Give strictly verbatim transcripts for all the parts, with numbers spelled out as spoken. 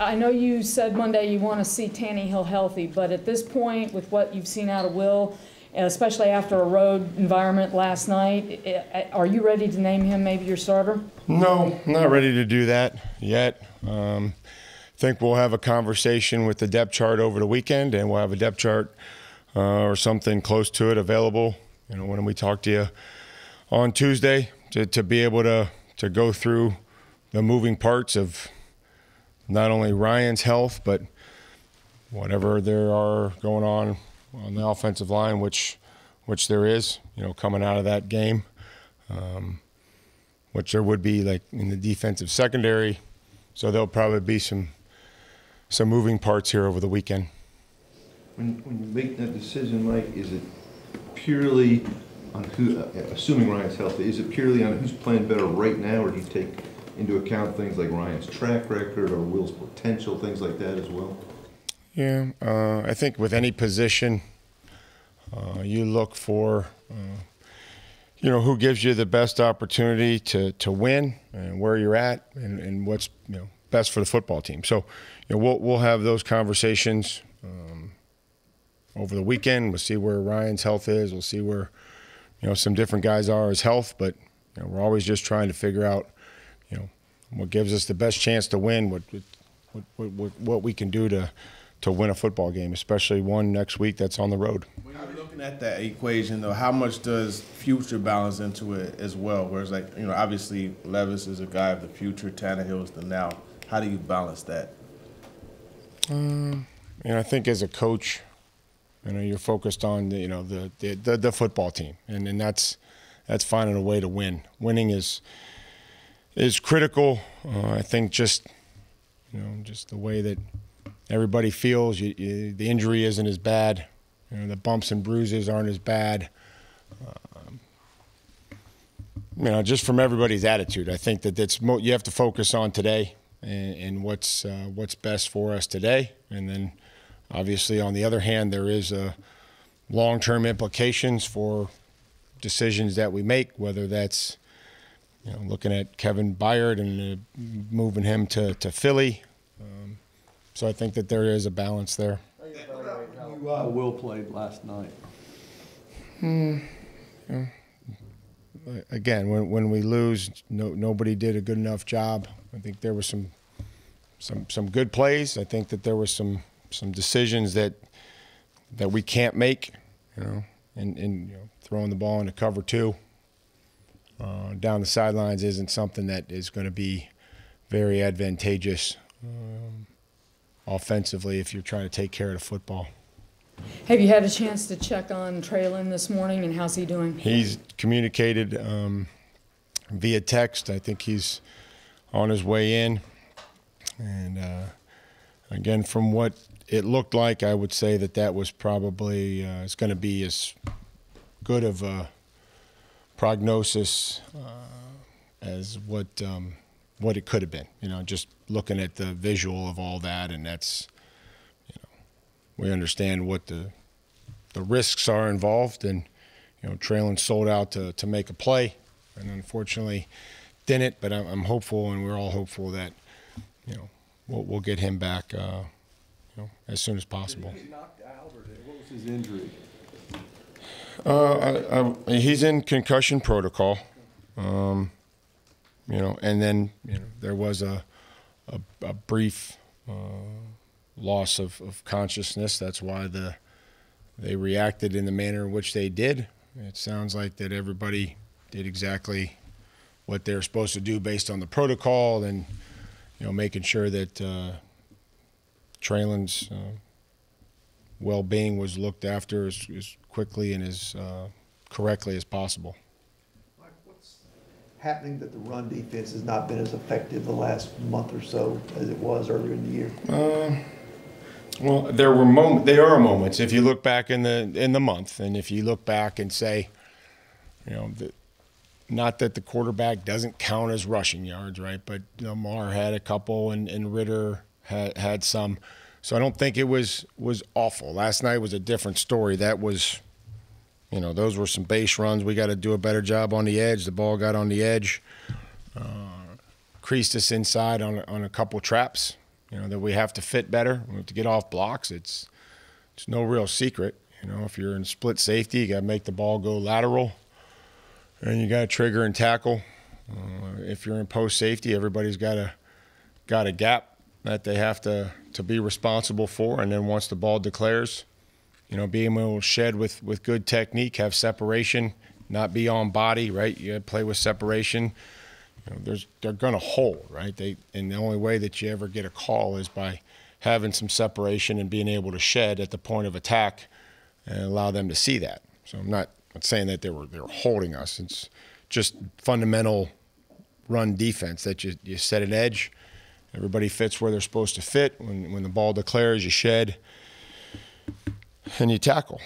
I know you said Monday you want to see Tannehill healthy, but at this point, with what you've seen out of Will, especially after a road environment last night, are you ready to name him maybe your starter? No, not ready to do that yet. Um, I think we'll have a conversation with the depth chart over the weekend, and we'll have a depth chart uh, or something close to it available, you know, when we talk to you on Tuesday, to, to be able to, to go through the moving parts of not only Ryan's health, but whatever there are going on on the offensive line, which which there is, you know, coming out of that game, um, which there would be, like, in the defensive secondary. So there'll probably be some some moving parts here over the weekend. When, when you make that decision, Mike, is it purely on who, assuming Ryan's healthy, is it purely on who's playing better right now, or do you take into account things like Ryan's track record or Will's potential, things like that as well? Yeah, uh, I think with any position, uh, you look for, uh, you know, who gives you the best opportunity to, to win and where you're at and, and what's, you know, best for the football team. So, you know, we'll, we'll have those conversations um, over the weekend. We'll see where Ryan's health is. We'll see where, you know, some different guys are as health, but, you know, we're always just trying to figure out, you know, what gives us the best chance to win, what, what, what, what we can do to, to win a football game, especially one next week that's on the road. When you're looking at that equation, though, how much does future balance into it as well? Whereas, like, you know, obviously Levis is a guy of the future, Tannehill is the now. How do you balance that? Um, and I think as a coach, you know, you're focused on the, you know, the the, the the football team, and and that's that's finding a way to win. Winning is is critical. Uh, I think just you know just the way that everybody feels, you, you, the injury isn't as bad, you know, the bumps and bruises aren't as bad. Um, you know, just from everybody's attitude, I think that that's mo you have to focus on today and, and what's uh, what's best for us today. And then, obviously, on the other hand, there is a long-term implications for decisions that we make, whether that's you know looking at Kevin Byard and uh, moving him to to Philly. Um, So I think that there is a balance there. You uh, Will played last night. Mm, yeah. Again, when when we lose, no, nobody did a good enough job. I think there were some some some good plays. I think that there were some some decisions that that we can't make. You know, and and you know, throwing the ball into cover two uh, down the sidelines isn't something that is going to be very advantageous. Um, offensively, if you're trying to take care of the football. Have you had a chance to check on Traylon this morning, and how's he doing? He's communicated um, via text. I think he's on his way in. And, uh, again, from what it looked like, I would say that that was probably uh, it's going to be as good of a prognosis uh, as what um, – what it could have been, you know, just looking at the visual of all that, and that's, you know, we understand what the the risks are involved, and, you know, Traylon sold out to, to make a play, and unfortunately didn't, but I'm, I'm hopeful, and we're all hopeful that, you know, we'll, we'll get him back, uh, you know, as soon as possible. Did he get knocked out, or did, what was his injury? Uh, I, I, he's in concussion protocol. Um, You know, and then you know there was a a, a brief uh, loss of, of consciousness. That's why the they reacted in the manner in which they did. It sounds like that everybody did exactly what they're supposed to do based on the protocol, and you know making sure that uh, Traylon's uh, well-being was looked after as, as quickly and as uh, correctly as possible. Happening that the run defense has not been as effective the last month or so as it was earlier in the year? Uh, well, there were moments. There are moments. If you look back in the in the month, and if you look back and say, you know, the, not that the quarterback doesn't count as rushing yards, right? But Lamar had a couple, and, and Ritter had had some. So I don't think it was was awful. Last night was a different story. That was. You know, those were some base runs. We got to do a better job on the edge. The ball got on the edge, uh, creased us inside on on a couple traps, you know, that we have to fit better. We have to get off blocks. It's it's no real secret. You know, if you're in split safety, you got to make the ball go lateral, and you got to trigger and tackle. Uh, if you're in post safety, everybody's got a got a gap that they have to to be responsible for. And then once the ball declares, you know, being able to shed with with good technique, have separation, not be on body, right? You play with separation. You know, there's they're gonna hold, right? They and the only way that you ever get a call is by having some separation and being able to shed at the point of attack and allow them to see that. So I'm not, not saying that they were they were holding us. It's just fundamental run defense that you you set an edge. Everybody fits where they're supposed to fit. When when the ball declares, you shed and you tackle.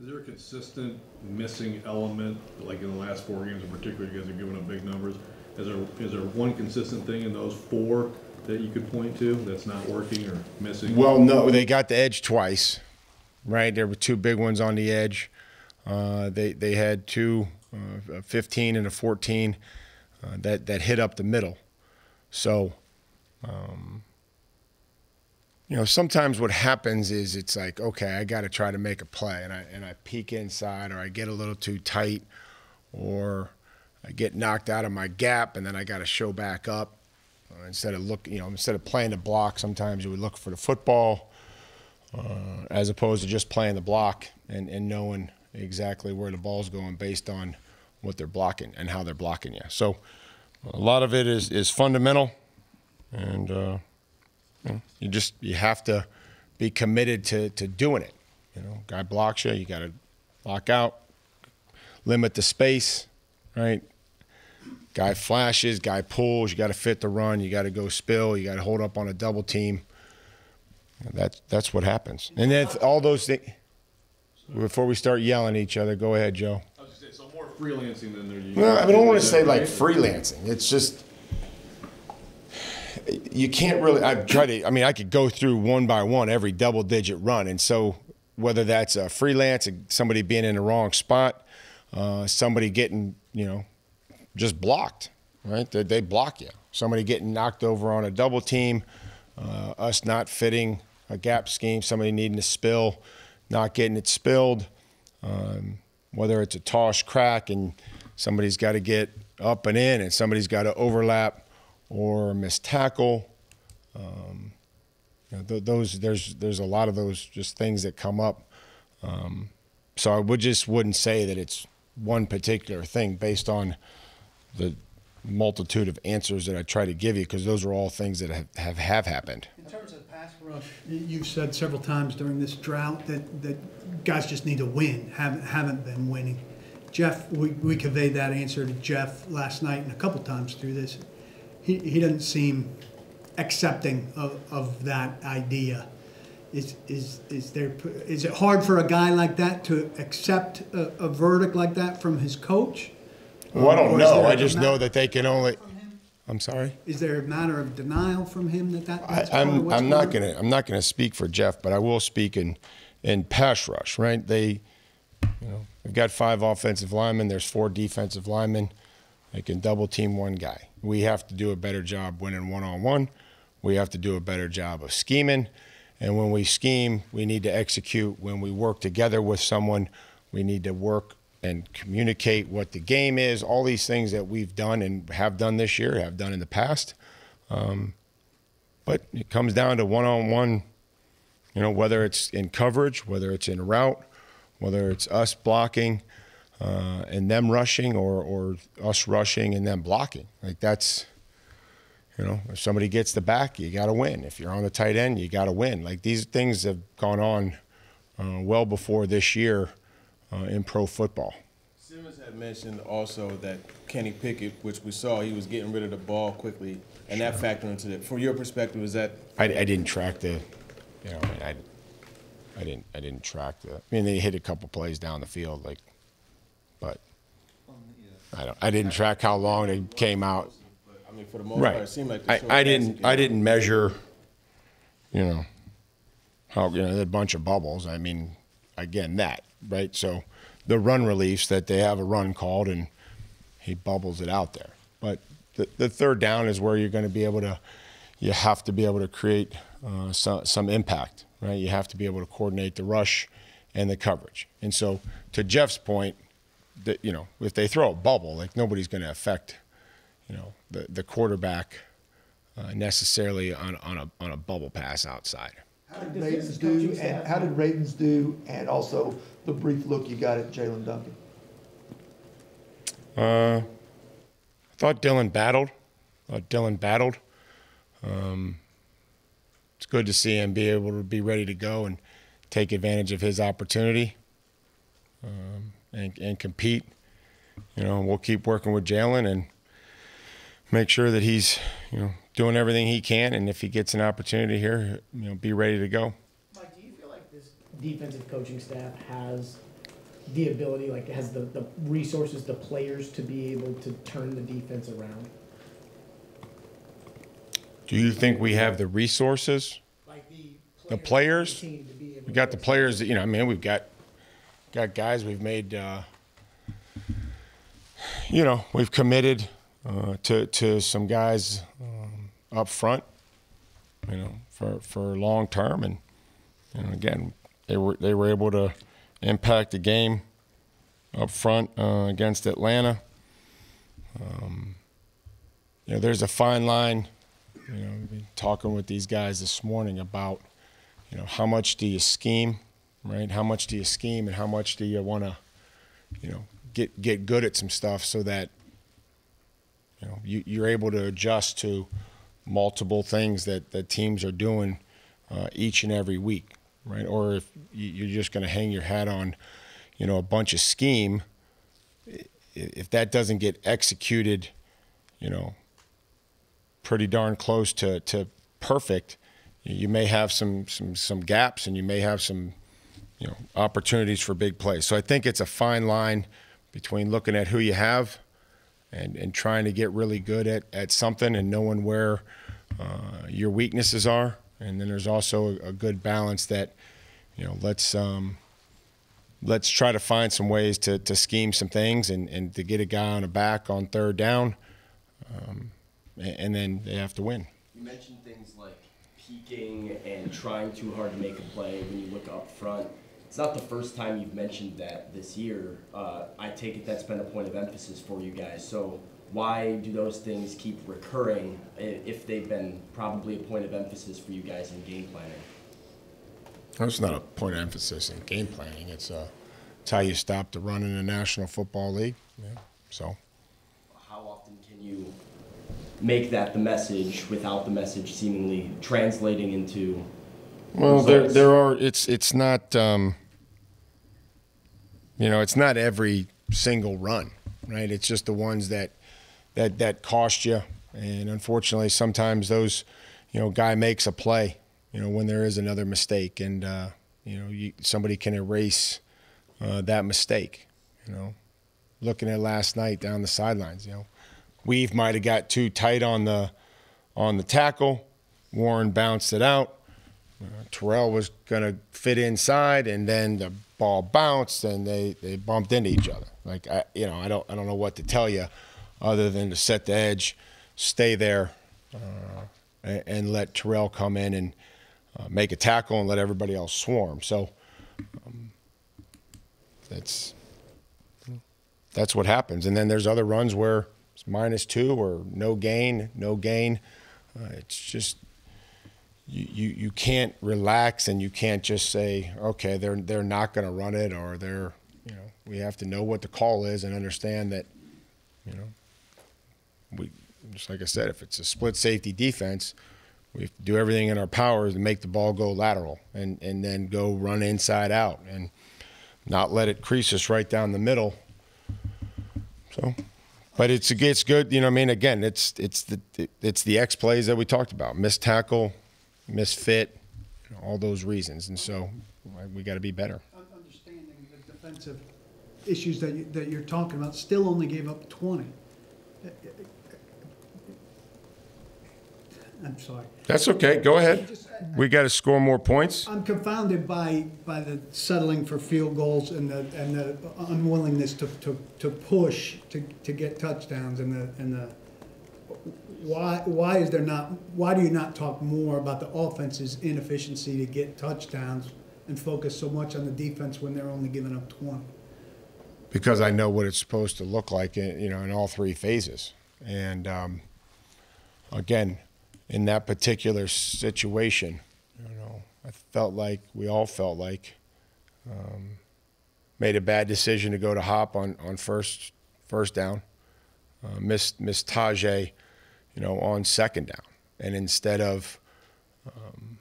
Is there a consistent missing element, like in the last four games in particular? You guys are giving up big numbers. Is there is there one consistent thing in those four that you could point to that's not working or missing? Well, no, they got the edge twice, right? There were two big ones on the edge. Uh, they they had two, uh, a fifteen and a fourteen, uh, that that hit up the middle. So, um, you know, sometimes what happens is it's like, okay, I got to try to make a play, and I and I peek inside, or I get a little too tight, or I get knocked out of my gap, and then I got to show back up. Uh, instead of look, you know, instead of playing the block, sometimes you would look for the football, uh, as opposed to just playing the block and and knowing exactly where the ball's going based on what they're blocking and how they're blocking you. So a lot of it is, is fundamental, and uh, you know, you just you have to be committed to, to doing it. You know, guy blocks you, you got to block out, limit the space, right? Guy flashes, guy pulls, you got to fit the run, you got to go spill, you got to hold up on a double team. That's, that's what happens. And then all those things, before we start yelling at each other, go ahead, Joe. Freelancing than they're used to. Well, I don't want to say like freelancing. It's just you can't really. I've tried to. I mean, I could go through one by one every double-digit run, and so whether that's a freelance, somebody being in the wrong spot, uh, somebody getting you know just blocked, right? They, they block you. Somebody getting knocked over on a double team, uh, us not fitting a gap scheme, somebody needing to spill, not getting it spilled. Um, Whether it's a toss crack and somebody's got to get up and in and somebody's got to overlap or miss tackle, um, you know, th those there's there's a lot of those just things that come up. Um, so I would just wouldn't say that it's one particular thing based on the multitude of answers that I try to give you, because those are all things that have, have, have happened. In terms of pass rush, you've said several times during this drought that, that guys just need to win, haven't, haven't been winning. Jeff, we, we conveyed that answer to Jeff last night and a couple times through this. He, he doesn't seem accepting of, of that idea. Is, is, is, there, is it hard for a guy like that to accept a, a verdict like that from his coach? Well, I don't know. I just know that they can only. I'm sorry. Is there a matter of denial from him that that? That's I, I'm I'm not going to I'm not going to speak for Jeff, but I will speak in in pass rush. Right? They, you know, we've got five offensive linemen. There's four defensive linemen. They can double team one guy. We have to do a better job winning one on one. We have to do a better job of scheming, and when we scheme, we need to execute. When we work together with someone, we need to work and communicate what the game is, all these things that we've done and have done this year, have done in the past. Um, but it comes down to one-on-one, you know, whether it's in coverage, whether it's in route, whether it's us blocking uh, and them rushing, or, or us rushing and them blocking. Like that's, you know, if somebody gets the back, you got to win. If you're on the tight end, you got to win. Like these things have gone on uh, well before this year. Uh, in pro football. Simmons had mentioned also that Kenny Pickett, which we saw, he was getting rid of the ball quickly, and sure. That factored into it. From your perspective, is that? I, I didn't track the, you know, I, I didn't, I didn't track the. I mean, they hit a couple plays down the field, like, but I don't. I didn't track how long they came out. I mean, for the most part, it seemed like. I, I didn't. I didn't measure. You know, how you know a bunch of bubbles. I mean, again, that. Right, so the run reliefs that they have a run called and he bubbles it out there. But the, the third down is where you're going to be able to you have to be able to create uh, some, some impact, right? You have to be able to coordinate the rush and the coverage. And so to Jeff's point, that, you know, if they throw a bubble, like nobody's going to affect, you know, the, the quarterback uh, necessarily on, on, a, on a bubble pass outside. How did Ravens do, and how did Ravens do, and also the brief look you got at Jaelen Duncan? Uh, I thought Dylan battled. I thought Dylan battled. Um, it's good to see him be able to be ready to go and take advantage of his opportunity um, and, and compete. You know, we'll keep working with Jaelen and make sure that he's, you know, doing everything he can, and if he gets an opportunity here, you know, be ready to go. Mike, do you feel like this defensive coaching staff has the ability, like has the, the resources, the players to be able to turn the defense around? Do you think we have the resources? Like the players? The players? We got the players that, you know, I mean, we've got got guys we've made, uh, you know, we've committed uh, to, to some guys um, up front, you know, for, for long term. And, you know, again, they were, they were able to impact the game up front uh, against Atlanta. Um, you know, there's a fine line. You know, we've been talking with these guys this morning about, you know, how much do you scheme, right? How much do you scheme, and how much do you want to, you know, get get good at some stuff so that, you know, you, you're able to adjust to multiple things that, that teams are doing uh, each and every week, right? Or if you're just going to hang your hat on, you know, a bunch of scheme, if that doesn't get executed, you know, pretty darn close to, to perfect, you may have some, some, some gaps, and you may have some, you know, opportunities for big plays. So I think it's a fine line between looking at who you have and, and trying to get really good at, at something and knowing where uh, your weaknesses are. And then there's also a, a good balance that, you know, let's, um, let's try to find some ways to, to scheme some things and, and to get a guy on a back on third down. Um, and then they have to win. You mentioned things like peaking and trying too hard to make a play when you look up front. It's not the first time you've mentioned that this year. Uh, I take it that's been a point of emphasis for you guys. So why do those things keep recurring if they've been probably a point of emphasis for you guys in game planning? Well, it's not a point of emphasis in game planning. It's, uh, it's how you stop the run in the National Football League. Yeah. So how often can you make that the message without the message seemingly translating into well results? there there are it's it's not um you know, it's not every single run, right? It's just the ones that that that cost you, and unfortunately sometimes those, you know, guy makes a play, you know, when there is another mistake, and uh you know, you, somebody can erase uh that mistake. You know, looking at last night down the sidelines, you know, Weave might have got too tight on the on the tackle. Warren bounced it out. Uh, Terrell was going to fit inside, and then the ball bounced, and they, they bumped into each other. Like I, you know, I don't I don't know what to tell you, other than to set the edge, stay there, uh, and, and let Terrell come in and uh, make a tackle and let everybody else swarm. So um, that's that's what happens. And then there's other runs where it's minus two or no gain, no gain. Uh, it's just you, you you can't relax, and you can't just say, okay, they're they're not going to run it, or they're, you know, we have to know what the call is and understand that, you know, we just, like I said, if it's a split safety defense, we have to do everything in our power to make the ball go lateral and and then go run inside out and not let it crease us right down the middle. So. But it's it's good, you know. I mean, again, it's it's the it's the X plays that we talked about: missed tackle, missed fit, you know, all those reasons. And so we got to be better. Understanding the defensive issues that you, that you're talking about, still only gave up twenty. I'm sorry. That's okay. Go ahead. We got to score more points. I'm confounded by by the settling for field goals and the and the unwillingness to to, to push to, to get touchdowns and the and the why why is there not why do you not talk more about the offense's inefficiency to get touchdowns and focus so much on the defense when they're only giving up twenty? Because I know what it's supposed to look like, in, you know, in all three phases. And um, again, in that particular situation, you know, I felt like we all felt like um, made a bad decision to go to Hop on on first first down, uh, missed missed Tajay, you know, on second down, and instead of um,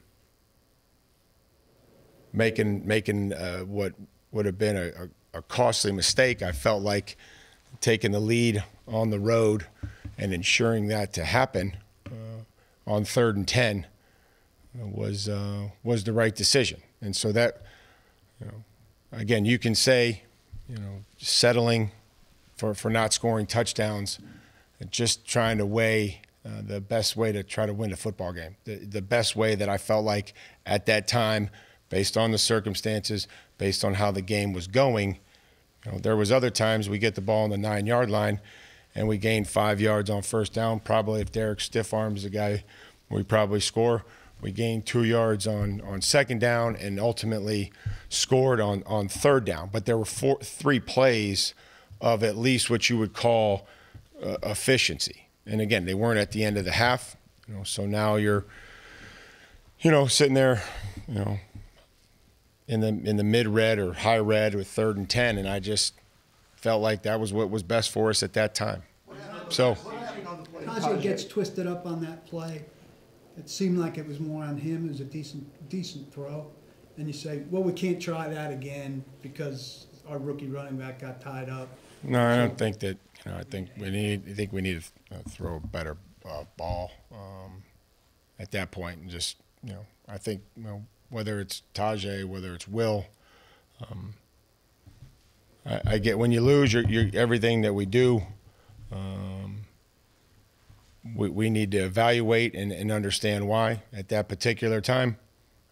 making making uh, what would have been a, a a costly mistake, I felt like taking the lead on the road and ensuring that to happen uh, on third and ten was uh, was the right decision. And so that, you know, again, you can say, you know, settling for for not scoring touchdowns, and just trying to weigh uh, the best way to try to win a football game. The, the best way that I felt like at that time, based on the circumstances, based on how the game was going. You know, there was other times we get the ball on the nine-yard line and we gain five yards on first down. Probably if Derek Stiffarm is the guy, we probably score. We gained two yards on, on second down and ultimately scored on, on third down. But there were four, three plays of at least what you would call uh, efficiency. And, again, they weren't at the end of the half. You know, so now you're, you know, sitting there, you know, in the in the mid red or high red with third and ten, and I just felt like that was what was best for us at that time. So Tajay gets twisted up on that play. It seemed like it was more on him. It was a decent decent throw, and you say, well, we can't try that again because our rookie running back got tied up. No, I don't think that. You know, I think we need. I think we need to throw a better uh, ball um, at that point, and just, you know, I think, you know, whether it's Tajay, whether it's Will, um, I, I get when you lose, you're, you're, everything that we do, um, we, we need to evaluate and, and understand why at that particular time.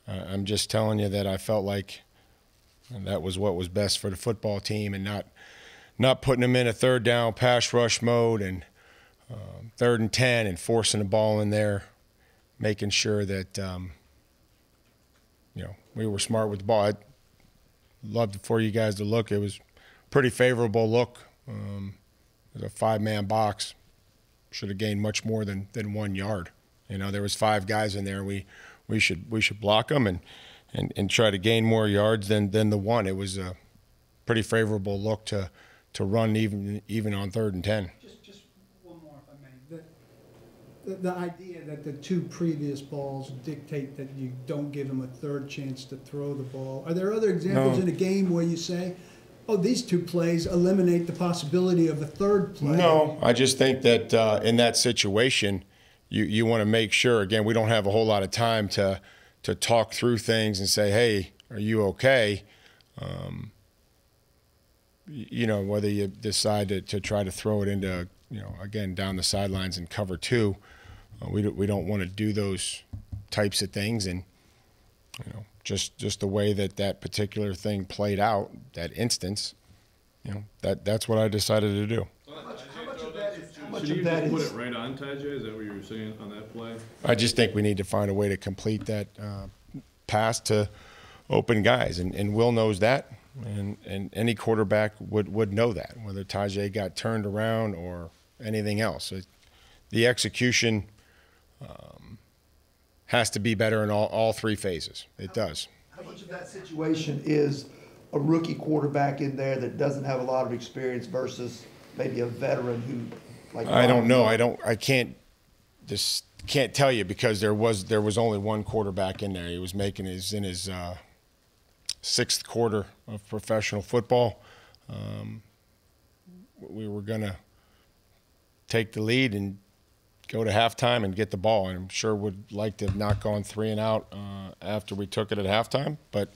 Uh, I'm just telling you that I felt like that was what was best for the football team, and not not putting them in a third down pass rush mode and um, third and ten and forcing the ball in there, making sure that um, – you know, we were smart with the ball. I'd love for you guys to look. It was pretty favorable look. Um, it was a five-man box. Should have gained much more than than one yard. You know, there was five guys in there. We we should we should block them and and, and try to gain more yards than than the one. It was a pretty favorable look to to run even even on third and ten. Just just one more, if I may. The the idea that the two previous balls dictate that you don't give them a third chance to throw the ball. Are there other examples no. in a game where you say, oh, these two plays eliminate the possibility of a third play? No, I just think that uh, in that situation, you, you want to make sure, again, we don't have a whole lot of time to, to talk through things and say, hey, are you okay? Um, you know, whether you decide to, to try to throw it into, you know, again, down the sidelines and cover two, Uh, we, do, we don't want to do those types of things. And, you know, just just the way that that particular thing played out, that instance, you know, that that's what I decided to do. Well, how much, how much of that is, how much of that is, put it right on Tajay? Is that what you were saying on that play? I just think we need to find a way to complete that uh, pass to open guys. And, and Will knows that. And, and any quarterback would, would know that, whether Tajay got turned around or anything else. It, the execution – Um, has to be better in all, all three phases. It does. How much of that situation is a rookie quarterback in there that doesn't have a lot of experience versus maybe a veteran who, like, I don't know. I don't. I can't. Just can't tell you, because there was there was only one quarterback in there. He was making his in his uh, sixth quarter of professional football. Um, we were gonna take the lead and go to halftime and get the ball. And I'm sure would like to have not gone three and out uh, after we took it at halftime, but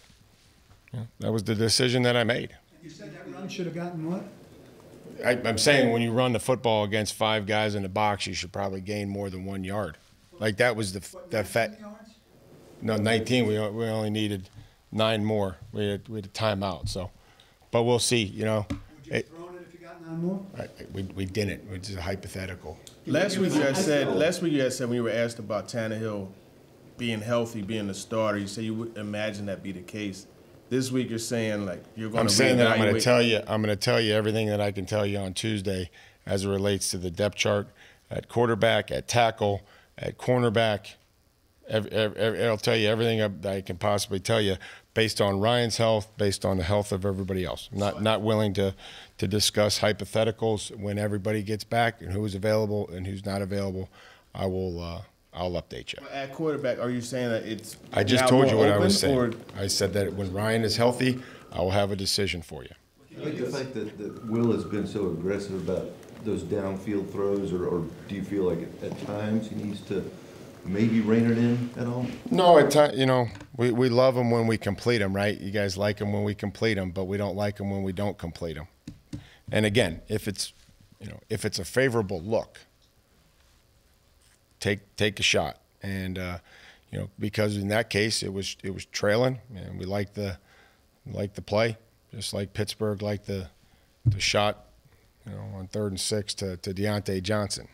yeah, that was the decision that I made. You said that run should have gotten what? I, I'm saying when you run the football against five guys in the box, you should probably gain more than one yard. Like that was the what, the fact. No, nineteen. We we only needed nine more. We had we had a timeout. So, but we'll see. You know. Would you have it, thrown it if you got nine? nine more? I, we, we didn't. It's just a hypothetical. Last week you had said, last week you had said when you were asked about Tannehill being healthy, being the starter, you said you would imagine that be the case. This week you're saying like you're going I'm to. I'm saying that I'm going to tell you. I'm going to tell you everything that I can tell you on Tuesday, as it relates to the depth chart at quarterback, at tackle, at cornerback. Every, every, I'll tell you everything I, I can possibly tell you based on Ryan's health, based on the health of everybody else. I'm not not willing to to discuss hypotheticals when everybody gets back and who is available and who's not available. I will. Uh, I'll update you. At quarterback, are you saying that it's? I just told you what I was saying. Or? I said that when Ryan is healthy, I will have a decision for you. I like the fact that, that Will has been so aggressive about those downfield throws, or, or do you feel like at, at times he needs to maybe rein it in at all? No, at times, you know, we, we love them when we complete them, right? You guys like them when we complete them, but we don't like them when we don't complete them. And again, if it's, you know, if it's a favorable look, take take a shot. And uh, you know, because in that case it was it was trailing, and we liked the liked the play, just like Pittsburgh liked the the shot, you know, on third and six to to Deontay Johnson.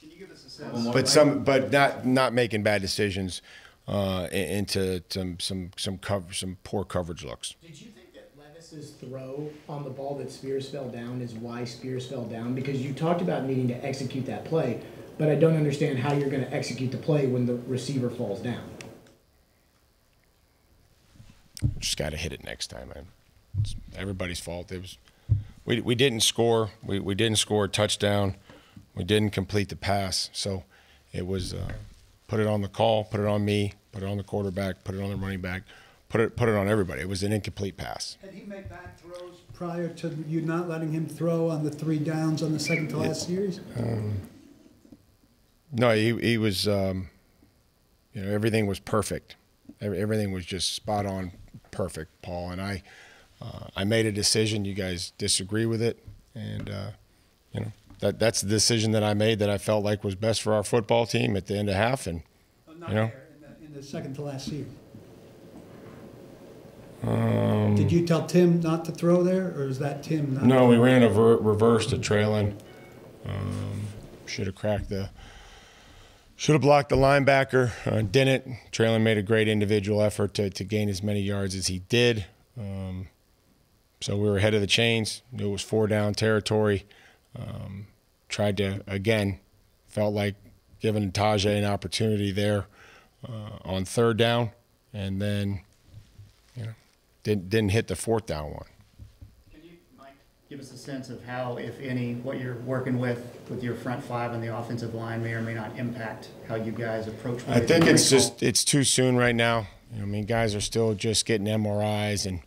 Can you give us a sense? But some, but not not making bad decisions uh, into some some some cover some poor coverage looks. Did you think that Levis's throw on the ball that Spears fell down is why Spears fell down? Because you talked about needing to execute that play, but I don't understand how you're going to execute the play when the receiver falls down. Just got to hit it next time, man. It's everybody's fault. It was we we didn't score. We we didn't score a touchdown. We didn't complete the pass. So it was uh, put it on the call, put it on me, put it on the quarterback, put it on the running back, put it put it on everybody. It was an incomplete pass. Had he made bad throws prior to you not letting him throw on the three downs on the second to last series? Um, No, he, he was, um, you know, everything was perfect. Everything was just spot on perfect, Paul. And I uh, I made a decision. You guys disagree with it. And, uh, you know, that that's the decision that I made that I felt like was best for our football team at the end of half. And, oh, not you know, there, in, the, in the second to last season. Um, Did you tell Tim not to throw there, or is that Tim not? No, we ran a ver reverse to Traylon. Um, should have cracked the – Should have blocked the linebacker, uh, didn't. Traylon made a great individual effort to, to gain as many yards as he did. Um, so we were ahead of the chains. It was four down territory. Um, tried to, again, felt like giving Tajay an opportunity there uh, on third down, and then you know, didn't, didn't hit the fourth down one. Can you, Mike, give us a sense of how, if any, what you're working with with your front five and the offensive line may or may not impact how you guys approach? I think it's just it's too soon right now. You know, I mean, guys are still just getting M R Is, and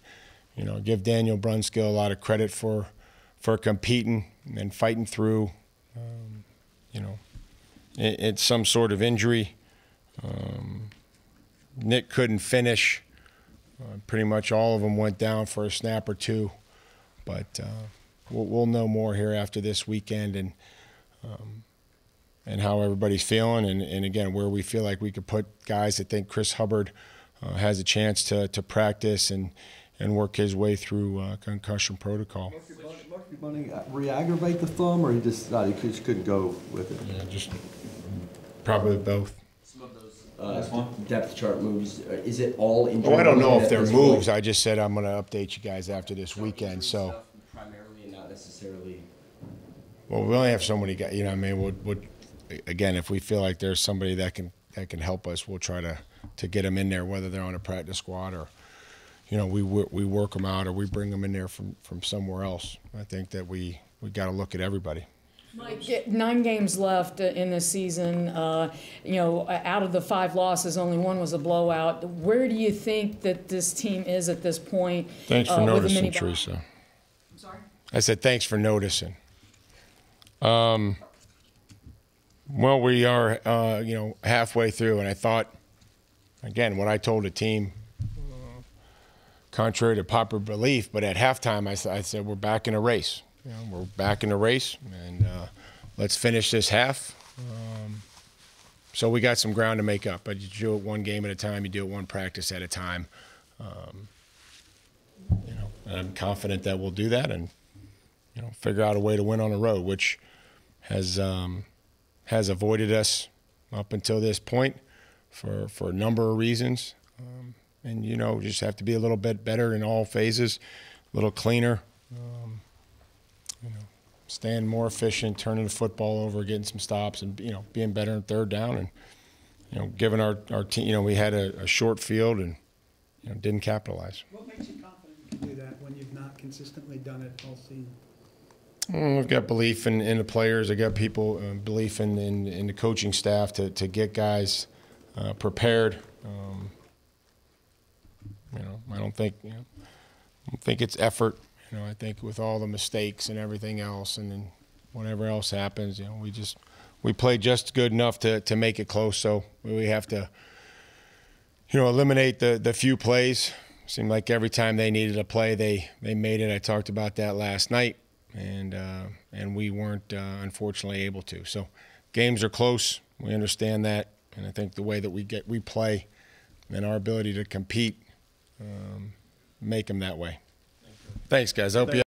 you know, give Daniel Brunskill a lot of credit for for competing and fighting through. Um, you know, it, it's some sort of injury. Um, Nick couldn't finish. Uh, pretty much all of them went down for a snap or two, but uh, we'll, we'll know more here after this weekend, and. Um, and how everybody's feeling, and, and again, where we feel like we could put guys that think Chris Hubbard uh, has a chance to, to practice and, and work his way through uh, concussion protocol. Re-aggravate the thumb, or he just, uh, he just couldn't go with it? Yeah, just probably both. Some of those uh, depth chart moves, is it all injury? Oh, I don't know if they're moves. I just said I'm going to update you guys after this weekend. So primarily and not necessarily. Well, we only have so many guys, you know what I mean? We'll, we'll, again, if we feel like there's somebody that can that can help us, we'll try to, to get them in there, whether they're on a practice squad or, you know, we we work them out or we bring them in there from, from somewhere else. I think that we, we got to look at everybody. Mike, nine games left in the season. Uh, you know, out of the five losses, only one was a blowout. Where do you think that this team is at this point? Thanks for uh, noticing, Teresa. I'm sorry? I said thanks for noticing. Um, well, we are, uh, you know, halfway through, and I thought, again, what I told the team, uh, contrary to popular belief, but at halftime I, I said, we're back in a race. You know, we're back in a race, and uh, let's finish this half. Um, so we got some ground to make up, but you do it one game at a time, you do it one practice at a time. Um, you know, and I'm confident that we'll do that, and you know, figure out a way to win on the road, which has um, has avoided us up until this point for for a number of reasons. Um, and you know, just have to be a little bit better in all phases, a little cleaner, um, you know, staying more efficient, turning the football over, getting some stops, and you know, being better in third down, and you know, giving our our team, you know, we had a, a short field and you know, didn't capitalize. What makes you confident you can do that when you've not consistently done it all season? Well, I've got belief in, in the players. I got people uh, belief in, in in the coaching staff to to get guys uh, prepared. Um, you know, I don't think you know, I don't think it's effort. You know, I think with all the mistakes and everything else, and then whatever else happens, you know, we just we play just good enough to to make it close. So we have to, you know, eliminate the the few plays. Seemed like every time they needed a play, they they made it. I talked about that last night, and uh, and we weren't uh, unfortunately able to. So games are close. We understand that, and I think the way that we get we play, and our ability to compete, um, make them that way. Thanks, guys. I hope you.